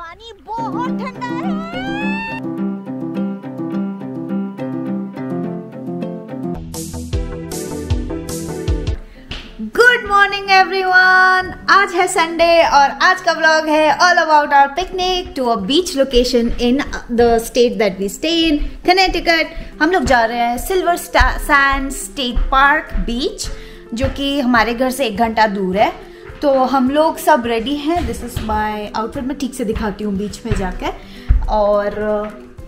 पानी बहुत ठंडा है। गुड मॉर्निंग एवरीवन, आज है संडे और आज का व्लॉग है all about our picnic to a beach location in the state that we stay in, Connecticut. हम लोग जा रहे हैं silver Sands state park beach, जो कि हमारे घर से 1 घंटा दूर है। तो हम लोग सब रेडी हैं। दिस इज़ माई आउटफिट, मैं ठीक से दिखाती हूँ बीच में जाकर। और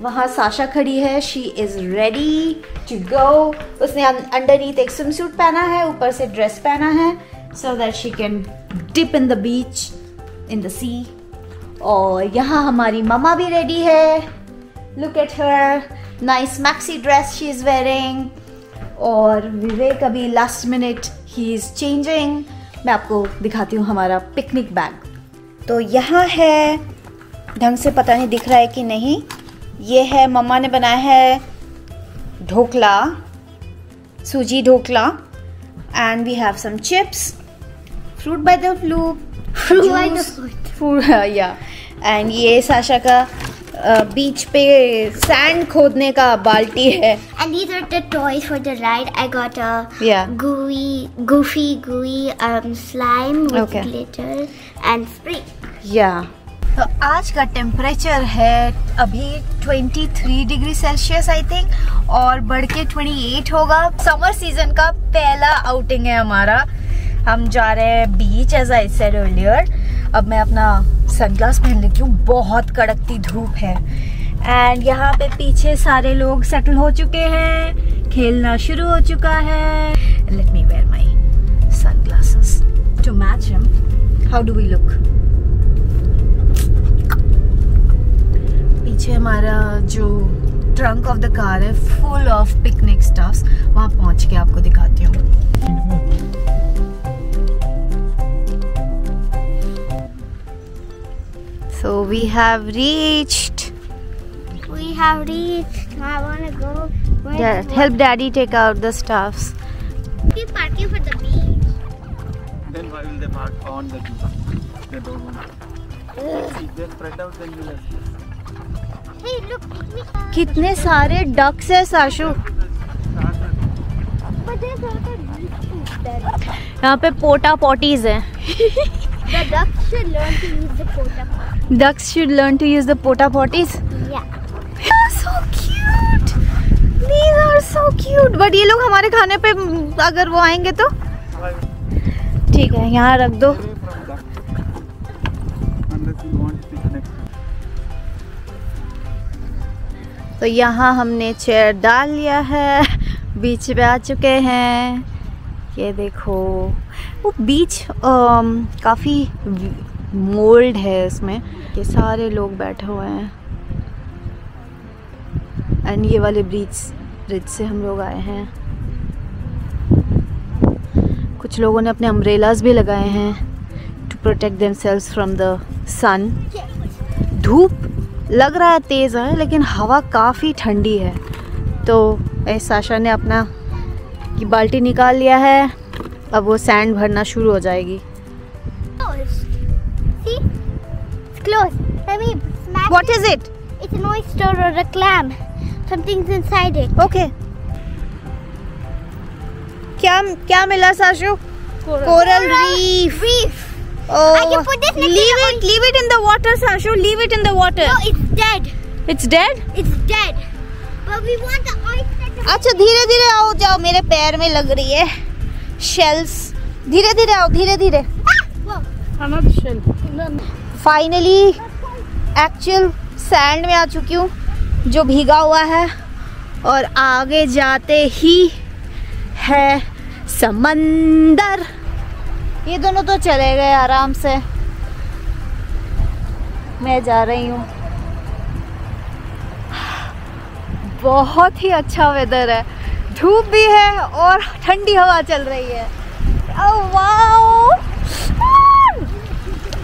वहाँ साशा खड़ी है, she is ready to go. उसने अंडरनीथ एक स्विम सूट पहना है, ऊपर से ड्रेस पहना है, so that she can dip in the beach, in the sea. और यहाँ हमारी ममा भी रेडी है, look at her nice maxi dress she is wearing. और विवेक अभी लास्ट मिनट ही इज़ चेंजिंग। मैं आपको दिखाती हूँ हमारा पिकनिक बैग। तो यहाँ है, ढंग से पता नहीं दिख रहा है कि नहीं, ये है मम्मा ने बनाया है ढोकला, सूजी dhokla. And we have some chips, fruit by the foot, yeah. And ये साशा का बीच पे सैंड खोदने का बाल्टी है। And these are the toys for the ride. I got a goofy slime with glitter and spray. Yeah. तो आज का टेम्परेचर है अभी 23 डिग्री सेल्सियस आई थिंक, और बढ़ के 28 होगा। समर सीजन का पहला आउटिंग है हमारा। हम जा रहे हैं beach, as I said earlier. अब मैं अपना सनग्लास पहन लेती हूँ, बहुत कड़कती धूप है। एंड यहाँ पे पीछे सारे लोग सेटल हो चुके हैं, खेलना शुरू हो चुका है। Let me wear my sunglasses to match him. How do we look? पीछे हमारा जो ट्रंक ऑफ द कार है फुल ऑफ पिकनिक स्टफ्स, वहाँ पहुँच के आपको दिखाती हूँ। So we have reached. I wanna go. Yeah, help Daddy take out the stuffs. We parking for the beach. Then why will they park on the beach? They don't want to. If they spread out, then you'll have. Hey, look! कितने सारे ducks हैं साशु। But there's a lot of beach there. यहाँ पे पोटा पोटीज हैं। The ducks should learn to use the pota potties. Yeah. They're so cute. These are so cute. But ये लोग हमारे खाने पे अगर वो आएंगे तो ठीक है, यहाँ रख दो। तो यहाँ हमने चेयर डाल लिया है, बीच पे आ चुके हैं। ये देखो वो बीच, काफ़ी मोल्ड है इसमें। ये सारे लोग बैठे हुए हैं। एंड ये वाले ब्रिज से हम लोग आए हैं। कुछ लोगों ने अपने अम्ब्रेलाज भी लगाए हैं to protect themselves from the sun. धूप लग रहा है तेज़ है, लेकिन हवा काफ़ी ठंडी है। तो साशा ने अपना की बाल्टी निकाल लिया है, अब वो सैंड भरना शुरू हो जाएगी। What is it? It's an oyster or a clam. Something's inside it. Okay. क्या मिला साशु? Coral reef. Oh. I can put this next. Leave it in the water, Sashu. Leave it in the water. No, it's dead. It's dead. But we want the oyster. अच्छा धीरे-धीरे आओ, जाओ, मेरे पैर में लग रही है शेल्स। धीरे-धीरे आओ, धीरे-धीरे। Another shell. Finally actual sand में आ चुकी हूँ, जो भीगा हुआ है। और आगे जाते ही है समंदर। ये दोनों तो चले गए आराम से, मैं जा रही हूँ। बहुत ही अच्छा वेदर है, धूप भी है और ठंडी हवा चल रही है। ओह वाओ,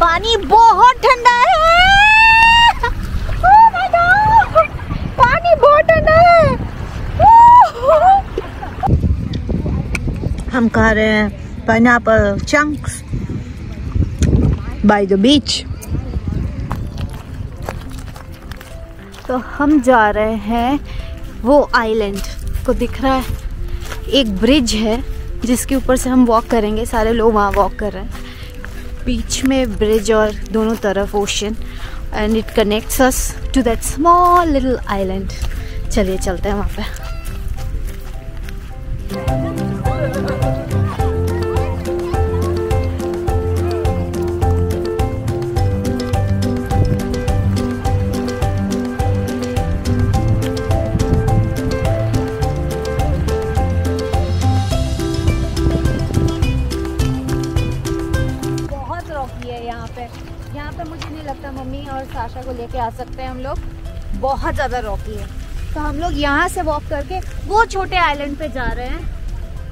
पानी बहुत ठंडा है। ओह माय गॉड, पानी बहुत ठंडा है। हम खा रहे हैं pineapple chunks by the beach. तो हम जा रहे हैं वो आइलैंड को दिख रहा है, एक ब्रिज है जिसके ऊपर से हम वॉक करेंगे। सारे लोग वहाँ वॉक कर रहे हैं, बीच में ब्रिज और दोनों तरफ ocean, and it connects us to that small little island. चलिए चलते हैं वहाँ पे। आशा को लेके आ सकते हैं हम लोग, बहुत ज़्यादा रॉकी है। तो हम लोग यहाँ से वॉक करके वो छोटे आइलैंड पे जा रहे हैं,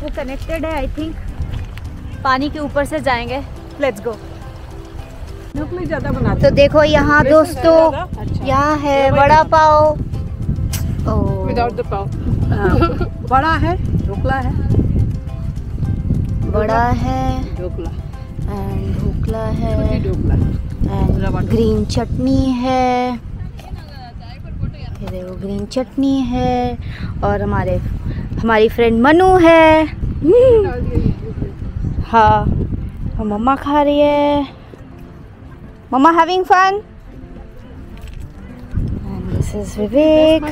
वो कनेक्टेड है आई थिंक, पानी के ऊपर से जाएंगे। Let's go. तो देखो यहाँ दोस्तों, यहाँ है वड़ा पाव विदाउट द पाव, बड़ा है ढोकला है, बड़ा है ढोकला है, ग्रीन चटनी है, देखो ग्रीन चटनी है, और हमारी फ्रेंड मनु है। हाँ, और मम्मा खा रही है, मम्मा having fun, and this is Vivek.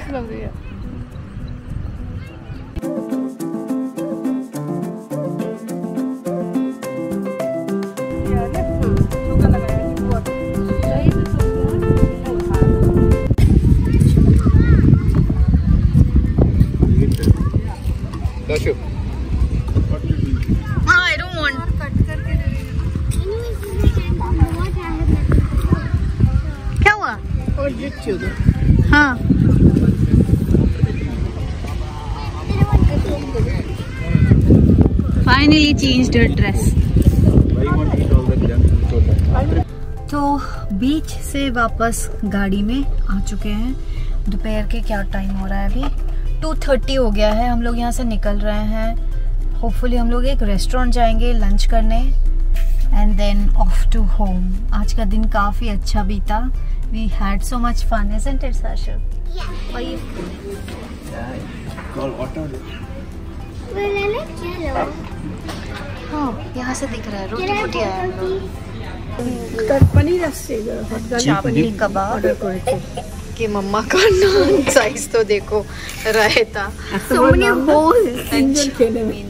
हाँ, फाइनली चेंज्ड हर ड्रेस। तो बीच से वापस गाड़ी में आ चुके हैं। दोपहर के क्या टाइम हो रहा है अभी, 2:30 हो गया है। हम लोग यहाँ से निकल रहे हैं, होपफुली हम लोग एक रेस्टोरेंट जाएंगे लंच करने, and then off to home. आज का दिन काफ़ी अच्छा बीता। We had so much fun, isn't it, Sasha? Yeah. Are you? Yeah. Cold water. Well, I like jello. हाँ, यहाँ से दिख रहा है रोटी बोटिया है। कर पनीर रस्से, चावली कबाब के मम्मा का नॉन साइज तो देखो, रायता, so many holes and chili.